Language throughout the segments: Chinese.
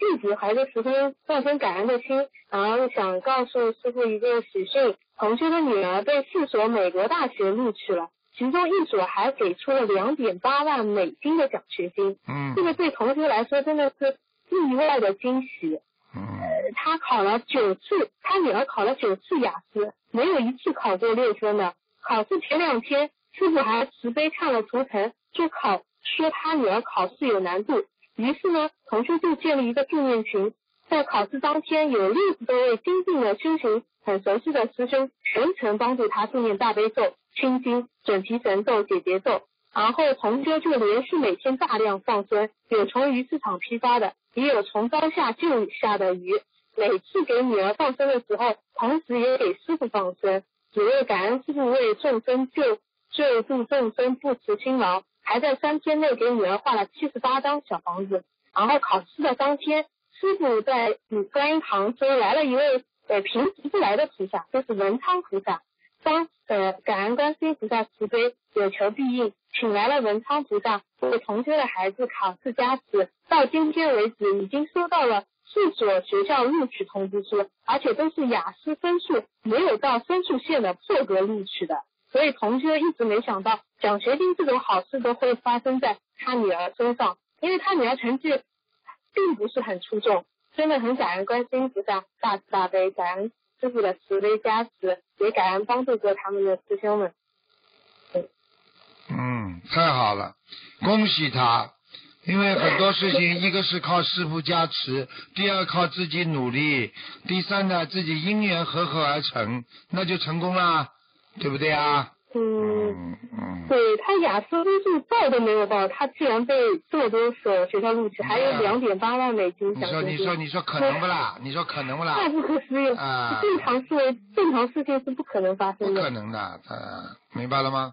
弟子怀着慈悲、众生感恩的心，然后想告诉师父一个喜讯：同学的女儿被4所美国大学录取了，其中1所还给出了 2.8 万美金的奖学金。这个对同学来说真的是意外的惊喜。他考了9次，他女儿考了9次雅思，没有1次考过6分的。考试前2天，师父还慈悲看了图腾，说他女儿考试有难度。于是呢，同修就建立一个助念群，在考试当天有60多位精进的修行很熟悉的师兄全程帮助他助念大悲咒、心经、准提神咒、解结咒。然后同修就连续每天大量放生，有从鱼市场批发的，也有从高下救下的鱼。每次给女儿放生的时候，同时也给师父放生，只为感恩师父为众生救度众生不辞辛劳。还在3天内给女儿画了78张小房子。然后考试的当天，师父在观音堂中来了一位平时不来的菩萨，就是文昌菩萨。感恩观世音菩萨慈悲，有求必应，请来了文昌菩萨为同修的孩子考试加持。到今天为止，已经收到了4所学校录取通知书，而且都是雅思分数没有到分数线的破格录取的。所以同学一直没想到奖学金这种好事都会发生在他女儿身上，因为他女儿成绩并不是很出众。真的很感恩观世音菩萨大慈大悲，感恩师父的慈悲加持，也感恩帮助过他们的师兄们。太好了，恭喜他。因为很多事情，一个是靠师父加持，第二靠自己努力，第三呢自己因缘和合而成，那就成功了，对不对啊？对，他雅思分数报都没有报，他居然被这么多所学校录取，还有 2.8 万美金奖学金。你说可能不啦？你说可能不啦？太不可思议啊！正常事情是不可能发生的。不可能的，明白了吗？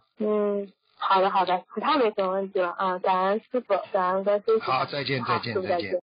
好的，其他没什么问题了啊！感恩师父，感恩关心。好，再见，再见，再见。